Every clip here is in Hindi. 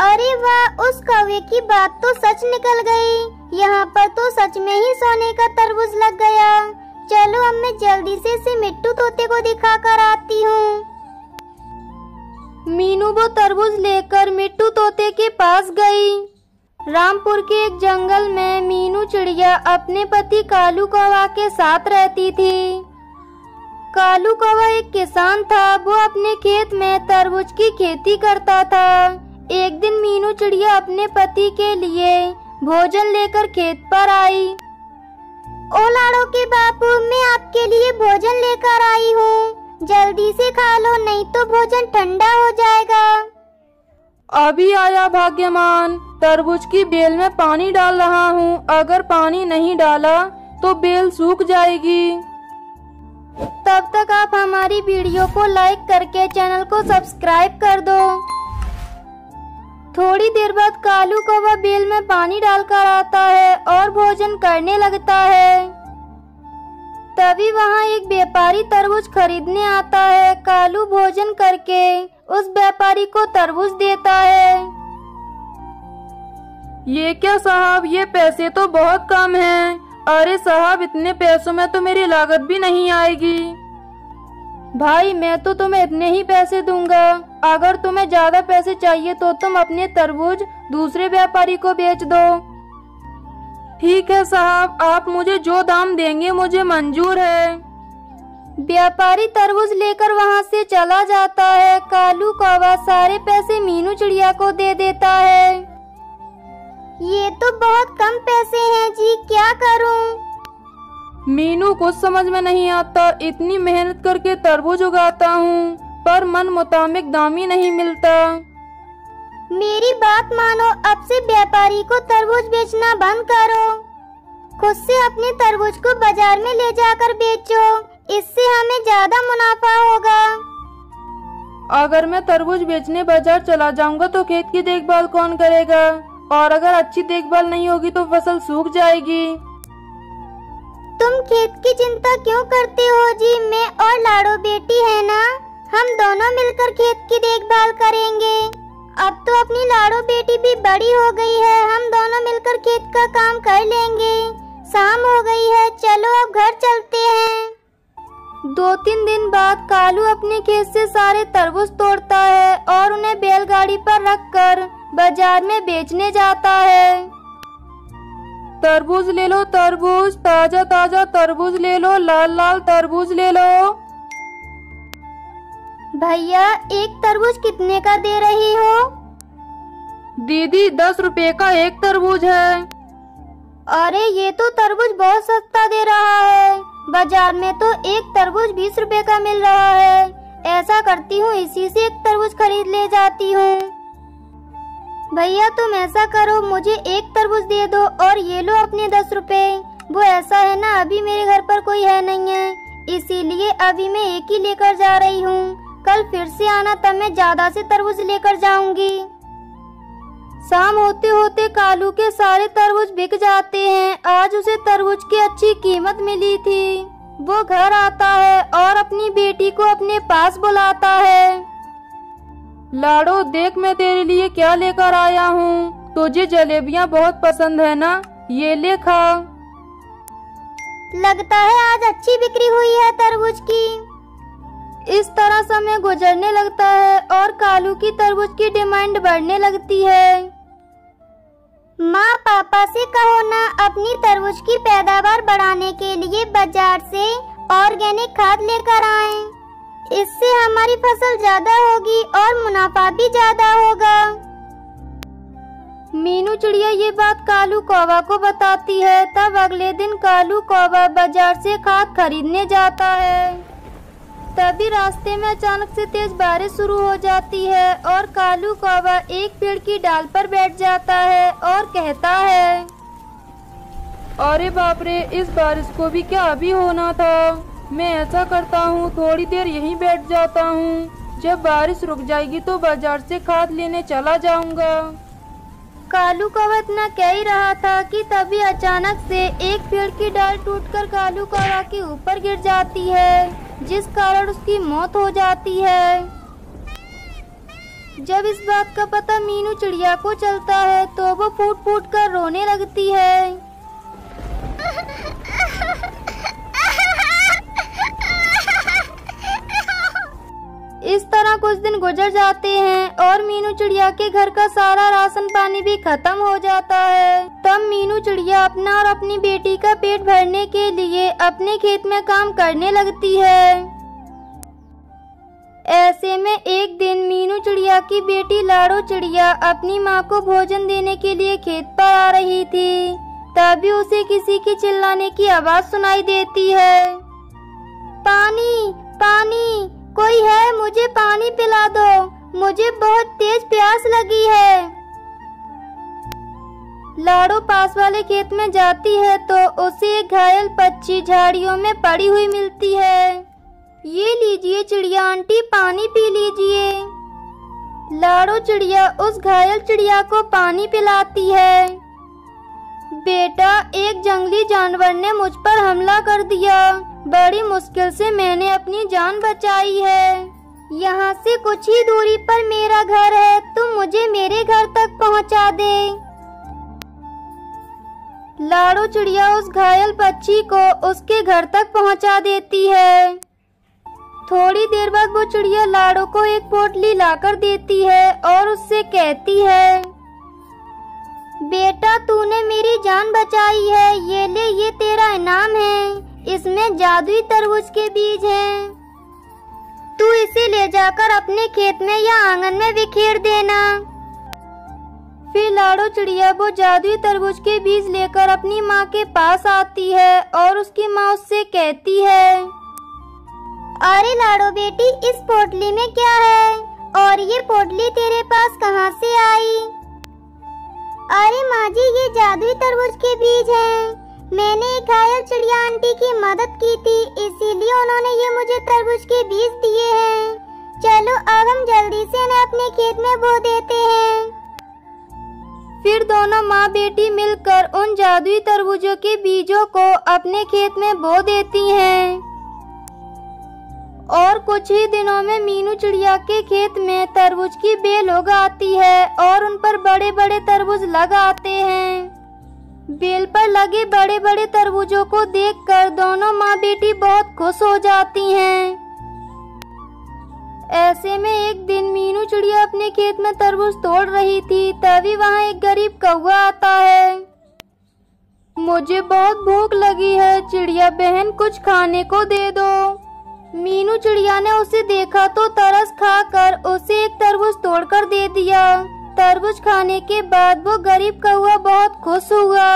अरे वाह, उस कौवे की बात तो सच निकल गई। यहाँ पर तो सच में ही सोने का तरबूज लग गया। चलो अब मैं जल्दी से इसे मिट्टू तोते को दिखा कर आती हूँ। मीनू वो तरबूज लेकर मिट्टू तोते के पास गई। रामपुर के एक जंगल में मीनू चिड़िया अपने पति कालू कौवा के साथ रहती थी। कालू कौवा एक किसान था, वो अपने खेत में तरबूज की खेती करता था। एक दिन मीनू चिड़िया अपने पति के लिए भोजन लेकर खेत पर आई। ओ लाड़ो के बापू, मैं आपके लिए भोजन लेकर आई हूँ, जल्दी से खा लो नहीं तो भोजन ठंडा हो जाएगा। अभी आया भाग्यमान, तरबूज की बेल में पानी डाल रहा हूँ, अगर पानी नहीं डाला तो बेल सूख जाएगी। तब तक आप हमारी वीडियो को लाइक करके चैनल को सब्सक्राइब कर दो। थोड़ी देर बाद कालू कौवा बेल में पानी डालकर आता है और भोजन करने लगता है। तभी वहाँ एक व्यापारी तरबूज खरीदने आता है। कालू भोजन करके उस व्यापारी को तरबूज देता है। ये क्या साहब, ये पैसे तो बहुत कम हैं। अरे साहब, इतने पैसों में तो मेरी लागत भी नहीं आएगी। भाई, मैं तो तुम्हें इतने ही पैसे दूंगा। अगर तुम्हें ज्यादा पैसे चाहिए तो तुम अपने तरबूज दूसरे व्यापारी को बेच दो। ठीक है साहब, आप मुझे जो दाम देंगे मुझे मंजूर है। व्यापारी तरबूज लेकर वहाँ से चला जाता है। कालू कौवा सारे पैसे मीनू चिड़िया को दे देता है। ये तो बहुत कम पैसे हैं जी, क्या करूं? मीनू, कुछ समझ में नहीं आता। इतनी मेहनत करके तरबूज उगाता हूं, पर मन मुताबिक दाम ही नहीं मिलता। मेरी बात मानो, अब से व्यापारी को तरबूज बेचना बंद करो। खुद से अपने तरबूज को बाजार में ले जाकर बेचो, इससे हमें ज्यादा मुनाफा होगा। अगर मैं तरबूज बेचने बाजार चला जाऊंगा तो खेत की देखभाल कौन करेगा? और अगर अच्छी देखभाल नहीं होगी तो फसल सूख जाएगी। तुम खेत की चिंता क्यों करते हो जी? मैं और लाडो बेटी है ना, हम दोनों मिलकर खेत की देखभाल करेंगे। अब तो अपनी लाडो बेटी भी बड़ी हो गई है, हम दोनों मिलकर खेत का काम कर लेंगे। शाम हो गई है, चलो अब घर चलते हैं। 2-3 दिन बाद कालू अपने खेत से सारे तरबूज तोड़ता है और उन्हें बैलगाड़ी पर रखकर बाजार में बेचने जाता है। तरबूज ले लो तरबूज, ताजा ताजा तरबूज ले लो, लाल लाल तरबूज ले लो। भैया, एक तरबूज कितने का दे रही हो? दीदी, 10 रुपए का एक तरबूज है। अरे, ये तो तरबूज बहुत सस्ता दे रहा है। बाजार में तो एक तरबूज 20 रुपए का मिल रहा है। ऐसा करती हूँ, इसी से एक तरबूज खरीद ले जाती हूँ। भैया, तुम ऐसा करो, मुझे एक तरबूज दे दो और ये लो अपने 10 रुपए। वो ऐसा है ना, अभी मेरे घर पर कोई है नहीं है, इसीलिए अभी मैं एक ही लेकर जा रही हूँ। कल फिर से आना, तब मैं ज्यादा से तरबूज लेकर जाऊंगी। शाम होते होते कालू के सारे तरबूज बिक जाते हैं। आज उसे तरबूज की अच्छी कीमत मिली थी। वो घर आता है और अपनी बेटी को अपने पास बुलाता है। लाडो देख, मैं तेरे लिए क्या लेकर आया हूँ। तुझे जलेबियाँ बहुत पसंद है ना, ये ले खा। लगता है आज अच्छी बिक्री हुई है तरबूज की। इस तरह समय गुजरने लगता है और कालू की तरबूज की डिमांड बढ़ने लगती है। माँ, पापा से कहो ना, अपनी तरबूज की पैदावार बढ़ाने के लिए बाजार से ऑर्गेनिक खाद लेकर आएं। इससे हमारी फसल ज्यादा होगी और मुनाफा भी ज्यादा होगा। मीनू चिड़िया ये बात कालू कौवा को बताती है। तब अगले दिन कालू कौवा बाजार से खाद खरीदने जाता है। तभी रास्ते में अचानक से तेज बारिश शुरू हो जाती है और कालू कौवा एक पेड़ की डाल पर बैठ जाता है और कहता है, अरे बाप रे, इस बारिश को भी क्या अभी होना था। मैं ऐसा करता हूँ, थोड़ी देर यहीं बैठ जाता हूँ, जब बारिश रुक जाएगी तो बाजार से खाद लेने चला जाऊँगा। कालू कौवा इतना कह ही रहा था कि तभी अचानक से एक पेड़ की डाल टूटकर कालू कौवा के ऊपर गिर जाती है, जिस कारण उसकी मौत हो जाती है। जब इस बात का पता मीनू चिड़िया को चलता है तो वो फूट फूट कर रोने लगती है। इस तरह कुछ दिन गुजर जाते हैं और मीनू चिड़िया के घर का सारा राशन पानी भी खत्म हो जाता है। तब मीनू चिड़िया अपना और अपनी बेटी का पेट भरने के लिए अपने खेत में काम करने लगती है। ऐसे में एक दिन मीनू चिड़िया की बेटी लाड़ो चिड़िया अपनी माँ को भोजन देने के लिए खेत पर आ रही थी, तभी उसे किसी की चिल्लाने की आवाज सुनाई देती है। पानी पानी, कोई है? मुझे पानी पिला दो, मुझे बहुत तेज प्यास लगी है। लाड़ो पास वाले खेत में जाती है तो उसे एक घायल पक्षी झाड़ियों में पड़ी हुई मिलती है। ये लीजिए चिड़िया आंटी, पानी पी लीजिए। लाड़ो चिड़िया उस घायल चिड़िया को पानी पिलाती है। बेटा, एक जंगली जानवर ने मुझ पर हमला कर दिया, बड़ी मुश्किल से मैंने अपनी जान बचाई है। यहाँ से कुछ ही दूरी पर मेरा घर है, तुम मुझे मेरे घर तक पहुँचा दे। लाड़ो चिड़िया उस घायल पक्षी को उसके घर तक पहुँचा देती है। थोड़ी देर बाद वो चिड़िया लाड़ो को एक पोटली लाकर देती है और उससे कहती है, बेटा तूने मेरी जान बचाई है, ये ले, ये तेरा इनाम है। इसमें जादुई तरबूज के बीज हैं। तू इसे ले जाकर अपने खेत में या आंगन में बिखेर देना। फिर लाड़ो चिड़िया वो जादुई तरबूज के बीज लेकर अपनी माँ के पास आती है और उसकी माँ उससे कहती है, अरे लाड़ो बेटी, इस पोटली में क्या है और ये पोटली तेरे पास कहाँ से आई? अरे माँ जी, ये जादुई तरबूज के बीज हैं। मैंने एक घायल चिड़िया आंटी की मदद की थी, इसीलिए उन्होंने ये मुझे तरबूज के बीज दिए हैं। चलो अब हम जल्दी से इन्हें अपने खेत में बो देते हैं। फिर दोनों माँ बेटी मिलकर उन जादुई तरबूजों के बीजों को अपने खेत में बो देती हैं। और कुछ ही दिनों में मीनू चिड़िया के खेत में तरबूज की बेल उग आती है और उन पर बड़े बड़े तरबूज लग आते हैं। बेल पर लगे बड़े बड़े तरबूजों को देखकर दोनों माँ बेटी बहुत खुश हो जाती हैं। ऐसे में एक दिन मीनू चिड़िया अपने खेत में तरबूज तोड़ रही थी, तभी वहाँ एक गरीब कौवा आता है। मुझे बहुत भूख लगी है चिड़िया बहन, कुछ खाने को दे दो। मीनू चिड़िया ने उसे देखा तो तरस खाकर उसे एक तरबूज तोड़कर दे दिया। तरबूज खाने के बाद वो गरीब कौवा बहुत खुश हुआ।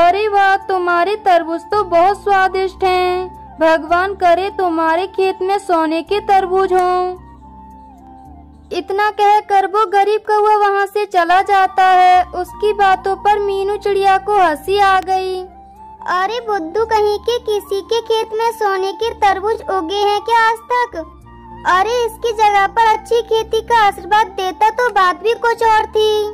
अरे वाह, तुम्हारे तरबूज तो बहुत स्वादिष्ट हैं। भगवान करे तुम्हारे खेत में सोने के तरबूज हों। इतना कहकर वो गरीब कौवा वहाँ से चला जाता है। उसकी बातों पर मीनू चिड़िया को हंसी आ गई। अरे बुद्धू, कहीं के किसी के खेत में सोने के तरबूज उगे हैं क्या आज तक? अरे इसकी जगह पर अच्छी खेती का आशीर्वाद देता तो बात भी कुछ और थी।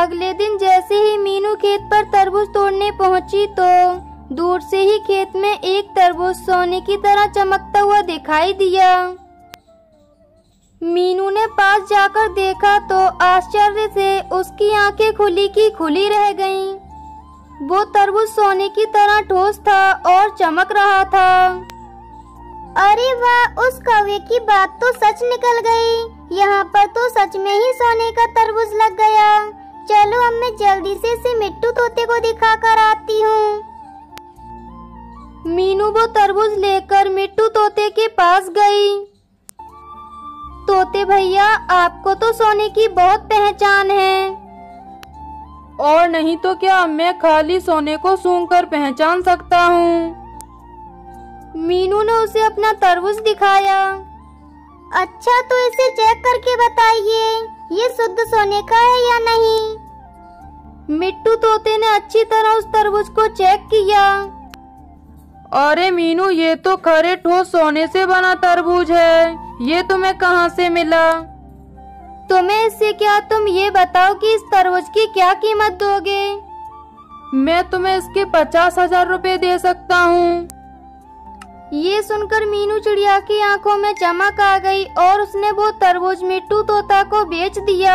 अगले दिन जैसे ही मीनू खेत पर तरबूज तोड़ने पहुंची तो दूर से ही खेत में एक तरबूज सोने की तरह चमकता हुआ दिखाई दिया। मीनू ने पास जाकर देखा तो आश्चर्य से उसकी आंखें खुली की खुली रह गयी। वो तरबूज सोने की तरह ठोस था और चमक रहा था। अरे वाह, उस कौवे की बात तो सच निकल गई। यहाँ पर तो सच में ही सोने का तरबूज लग गया। चलो अब मैं जल्दी से इसे मिट्टू तोते को दिखा कर आती हूँ। मीनू वो तरबूज लेकर मिट्टू तोते के पास गई। तोते भैया, आपको तो सोने की बहुत पहचान है। और नहीं तो क्या, मैं खाली सोने को सूंघकर पहचान सकता हूँ। मीनू ने उसे अपना तरबूज दिखाया। अच्छा, तो इसे चेक करके बताइए, ये शुद्ध सोने का है या नहीं। मिट्टू तोते ने अच्छी तरह उस तरबूज को चेक किया। अरे मीनू, ये तो खरे ठोस सोने से बना तरबूज है। ये तुम्हें कहाँ से मिला? तुम्हें इससे क्या, तुम ये बताओ कि इस तरबूज की क्या कीमत दोगे? मैं तुम्हें इसके 50,000 रुपए दे सकता हूँ। ये सुनकर मीनू चिड़िया की आंखों में चमक आ गई और उसने वो तरबूज मिट्टू तोता को बेच दिया।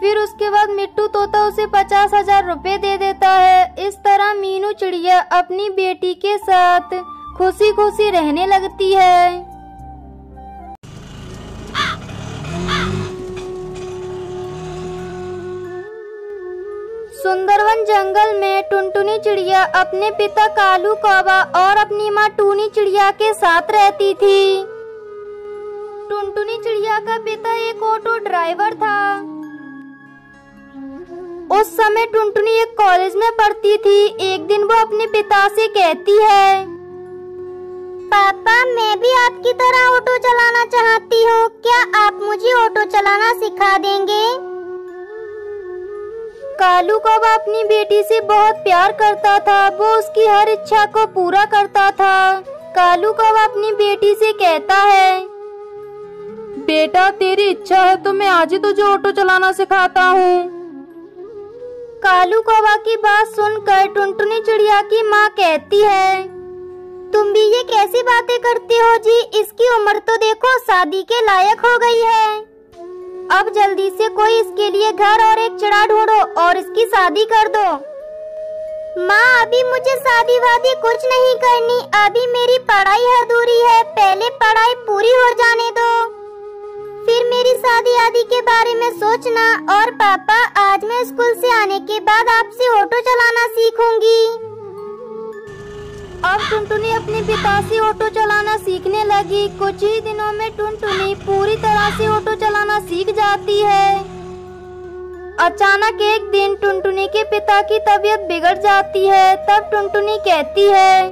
फिर उसके बाद मिट्टू तोता उसे 50,000 रुपए दे देता है। इस तरह मीनू चिड़िया अपनी बेटी के साथ खुशी खुशी रहने लगती है। सुंदरवन जंगल में टुनटुनी चिड़िया अपने पिता कालू कौवा और अपनी माँ टूनी चिड़िया के साथ रहती थी। टुनटुनी चिड़िया का पिता एक ऑटो ड्राइवर था। उस समय टुनटुनी एक कॉलेज में पढ़ती थी। एक दिन वो अपने पिता से कहती है, पापा मैं भी आपकी तरह ऑटो चलाना चाहती हूँ, क्या आप मुझे ऑटो चलाना सिखा देंगे? कालू कौवा अपनी बेटी से बहुत प्यार करता था, वो उसकी हर इच्छा को पूरा करता था। कालू कौवा अपनी बेटी से कहता है, बेटा तेरी इच्छा है तो मैं आज ही तुझे ऑटो चलाना सिखाता हूँ। कालू कौवा की बात सुनकर टुनटुनी चिड़िया की माँ कहती है, तुम भी ये कैसी बातें करती हो जी, इसकी उम्र तो देखो शादी के लायक हो गई है। अब जल्दी से कोई इसके लिए घर और एक चिड़ा ढूंढो और इसकी शादी कर दो। माँ अभी मुझे शादी वादी कुछ नहीं करनी, अभी मेरी पढ़ाई अधूरी है, पहले पढ़ाई पूरी हो जाने दो, फिर मेरी शादी आदि के बारे में सोचना। और पापा आज मैं स्कूल से आने के बाद आपसे ऑटो चलाना सीखूंगी। अब टुनटुनी अपने पिता से ऑटो चलाना सीखने लगी। कुछ ही दिनों में टुनटुनी पूरी तरह से ऑटो चलाना सीख जाती है। अचानक एक दिन टुनटुनी के पिता की तबीयत बिगड़ जाती है। तब टुनटुनी कहती है,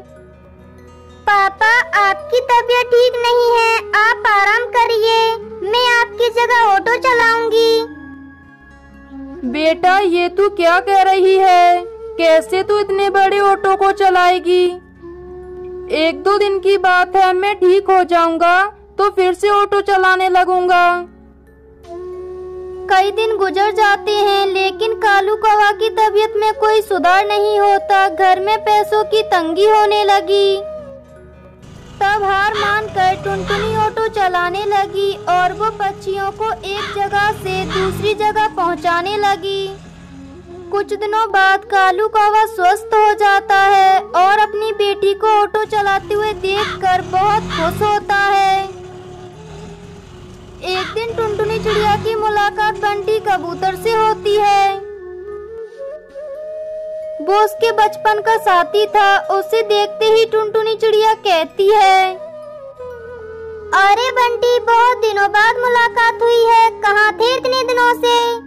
पापा आपकी तबीयत ठीक नहीं है, आप आराम करिए, मैं आपकी जगह ऑटो चलाऊंगी। बेटा ये तू क्या कह रही है, कैसे तू इतने बड़े ऑटो को चलाएगी? 1-2 दिन की बात है, मैं ठीक हो जाऊंगा तो फिर से ऑटो चलाने लगूंगा। कई दिन गुजर जाते हैं लेकिन कालू कौवा की तबीयत में कोई सुधार नहीं होता। घर में पैसों की तंगी होने लगी। तब हार मानकर टुनटुनी ऑटो चलाने लगी और वो पक्षियों को एक जगह से दूसरी जगह पहुंचाने लगी। कुछ दिनों बाद कालू कौवा स्वस्थ हो जाता है और अपनी बेटी को ऑटो चलाते हुए देखकर बहुत खुश होता है। एक दिन टुनटुनी चिड़िया की मुलाकात बंटी कबूतर से होती है। वो उसके बचपन का साथी था। उसे देखते ही टुनटुनी चिड़िया कहती है, अरे बंटी बहुत दिनों बाद मुलाकात हुई है, कहाँ थे इतने दिनों से?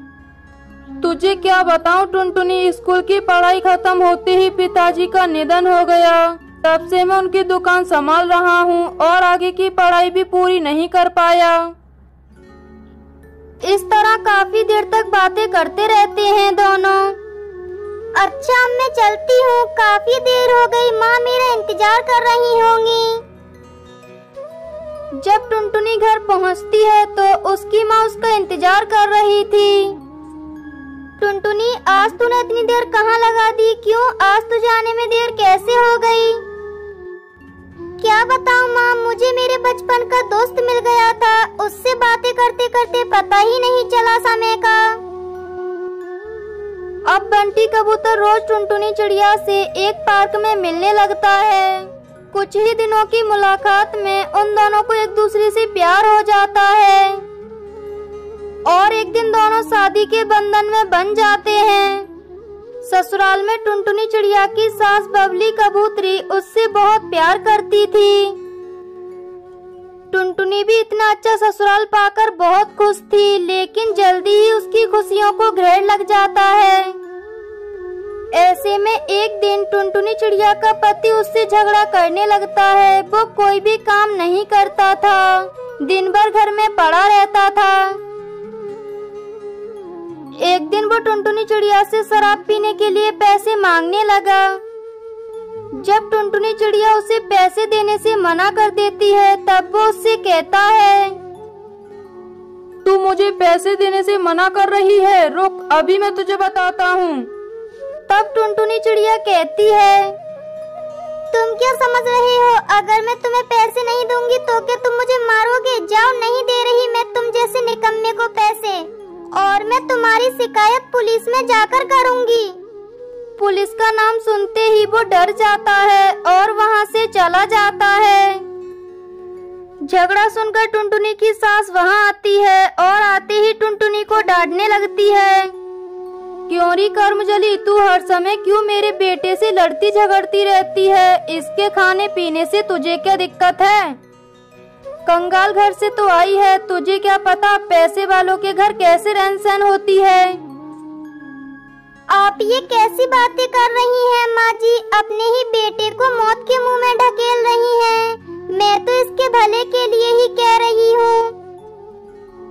तुझे क्या बताऊँ टुनटुनी, स्कूल की पढ़ाई खत्म होते ही पिताजी का निधन हो गया। तब से मैं उनकी दुकान संभाल रहा हूँ और आगे की पढ़ाई भी पूरी नहीं कर पाया। इस तरह काफी देर तक बातें करते रहते हैं दोनों। अच्छा मैं चलती हूँ, काफी देर हो गई, माँ मेरा इंतजार कर रही होंगी। जब टुनटुनी घर पहुँचती है तो उसकी माँ उसका इंतजार कर रही थी। टुनटुनी आज तूने इतनी देर कहाँ लगा दी, क्यों आज तुझे आने में देर कैसे हो गई? क्या बताऊँ माँ, मुझे मेरे बचपन का दोस्त मिल गया था, उससे बातें करते करते पता ही नहीं चला समय का। अब बंटी कबूतर रोज टुनटुनी चिड़िया से एक पार्क में मिलने लगता है। कुछ ही दिनों की मुलाकात में उन दोनों को एक दूसरे से प्यार हो जाता है और एक दिन दोनों शादी के बंधन में बन जाते हैं। ससुराल में टुनटुनी चिड़िया की सास बबली कबूतरी उससे बहुत प्यार करती थी। टुनटुनी भी इतना अच्छा ससुराल पाकर बहुत खुश थी लेकिन जल्दी ही उसकी खुशियों को घेर लग जाता है। ऐसे में एक दिन टुनटुनी चिड़िया का पति उससे झगड़ा करने लगता है। वो कोई भी काम नहीं करता था, दिन भर घर में पड़ा रहता था। एक दिन वो टुनटुनी चिड़िया से शराब पीने के लिए पैसे मांगने लगा। जब टुनटुनी चिड़िया उसे पैसे देने से मना कर देती है तब वो उससे कहता है, तू मुझे पैसे देने से मना कर रही है, रुक अभी मैं तुझे बताता हूँ। तब टुनटुनी चिड़िया कहती है, तुम क्या समझ रहे हो? अगर मैं तुम्हें पैसे नहीं दूंगी तो क्या तुम मुझे मारोगे? जाओ, नहीं दे रही मैं तुम जैसे निकम्मे को पैसे। और मैं तुम्हारी शिकायत पुलिस में जाकर करूंगी। पुलिस का नाम सुनते ही वो डर जाता है और वहाँ से चला जाता है। झगड़ा सुनकर टुनटुनी की सास वहाँ आती है और आते ही टुनटुनी को डांटने लगती है। क्यों री कर्मजली, तू हर समय क्यों मेरे बेटे से लड़ती झगड़ती रहती है? इसके खाने पीने से तुझे क्या दिक्कत है? कंगाल घर से तो आई है, तुझे क्या पता पैसे वालों के घर कैसे रहन सहन होती है? आप ये कैसी बातें कर रही हैं माँ जी? अपने ही बेटे को मौत के मुंह में ढकेल रही हैं। मैं तो इसके भले के लिए ही कह रही हूँ।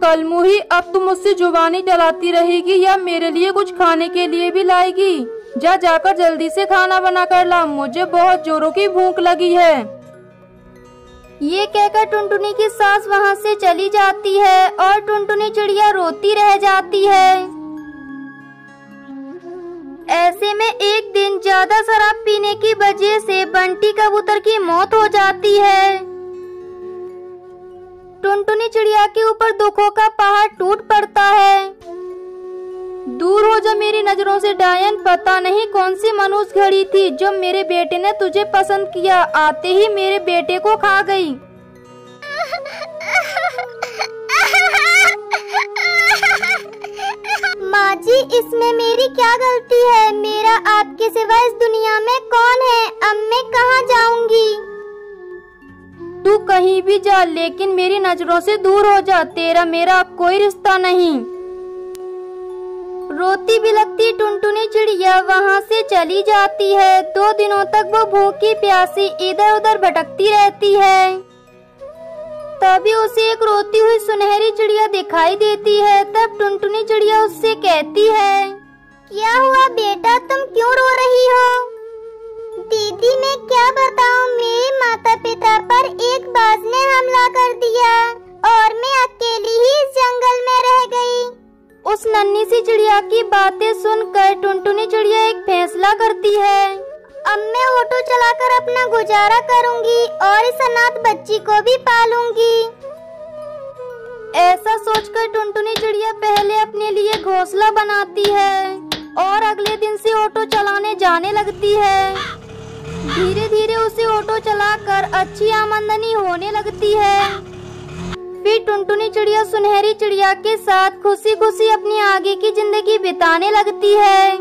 कलमुही, अब तुम मुझसे जुबानी चलाती रहेगी या मेरे लिए कुछ खाने के लिए भी लाएगी? जा जाकर जल्दी से खाना बना कर ला, मुझे बहुत जोरों की भूख लगी है। ये कहकर टुनटुनी की सास वहाँ से चली जाती है और टुनटुनी चिड़िया रोती रह जाती है। ऐसे में एक दिन ज्यादा शराब पीने की वजह से बंटी कबूतर की मौत हो जाती है। टुनटुनी चिड़िया के ऊपर दुखों का पहाड़ टूट पड़ता है। दूर हो जा मेरी नजरों से डायन, पता नहीं कौन सी मनहूस घड़ी थी जो मेरे बेटे ने तुझे पसंद किया, आते ही मेरे बेटे को खा गई। माँ जी, इसमें मेरी क्या गलती है? मेरा आपके सिवा इस दुनिया में कौन है? अब मैं कहाँ जाऊंगी? तू कहीं भी जा, लेकिन मेरी नजरों से दूर हो जा, तेरा मेरा अब कोई रिश्ता नहीं। रोती बिलखती टुनटुनी चिड़िया वहाँ से चली जाती है। 2 दिनों तक वो भूखी प्यासी इधर उधर भटकती रहती है। तभी उसे एक रोती हुई सुनहरी चिड़िया दिखाई देती है। तब टुनटुनी चिड़िया उससे कहती है, क्या हुआ बेटा, तुम क्यों रो रही हो? दीदी, मैं क्या बताऊँ, मेरे माता पिता पर एक बाज ने हमला कर दिया और मैं अकेली ही इस जंगल में रह गई। उस नन्ही सी चिड़िया की बातें सुनकर टुनटुनी चिड़िया एक फैसला करती है। अब मैं ऑटो चलाकर अपना गुजारा करूंगी और इस अनाथ बच्ची को भी पालूंगी। ऐसा सोचकर टुनटुनी चिड़िया पहले अपने लिए घोंसला बनाती है और अगले दिन से ऑटो चलाने जाने लगती है। धीरे धीरे उसे ऑटो चलाकर अच्छी आमदनी होने लगती है। फिर टुनटुनी चिड़िया सुनहरी चिड़िया के साथ खुशी खुशी अपनी आगे की जिंदगी बिताने लगती है।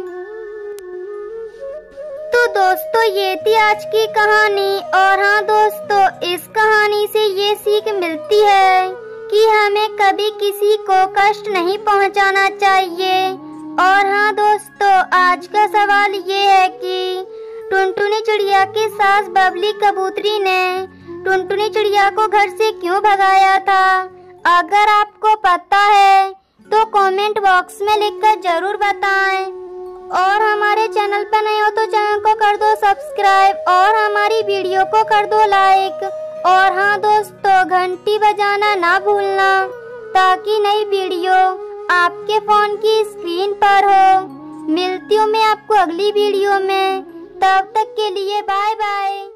तो दोस्तों, ये थी आज की कहानी। और हाँ दोस्तों, इस कहानी से ये सीख मिलती है कि हमें कभी किसी को कष्ट नहीं पहुंचाना चाहिए। और हाँ दोस्तों, आज का सवाल ये है कि टुनटुनी चिड़िया की सास बबली कबूतरी ने टुनटुनी चिड़िया को घर से क्यों भगाया था? अगर आपको पता है तो कमेंट बॉक्स में लिखकर जरूर बताएं। और हमारे चैनल पर नए हो तो चैनल को कर दो सब्सक्राइब और हमारी वीडियो को कर दो लाइक। और हाँ दोस्तों, घंटी बजाना ना भूलना ताकि नई वीडियो आपके फोन की स्क्रीन पर हो। मिलती हूँ मैं आपको अगली वीडियो में, तब तक के लिए बाय बाय।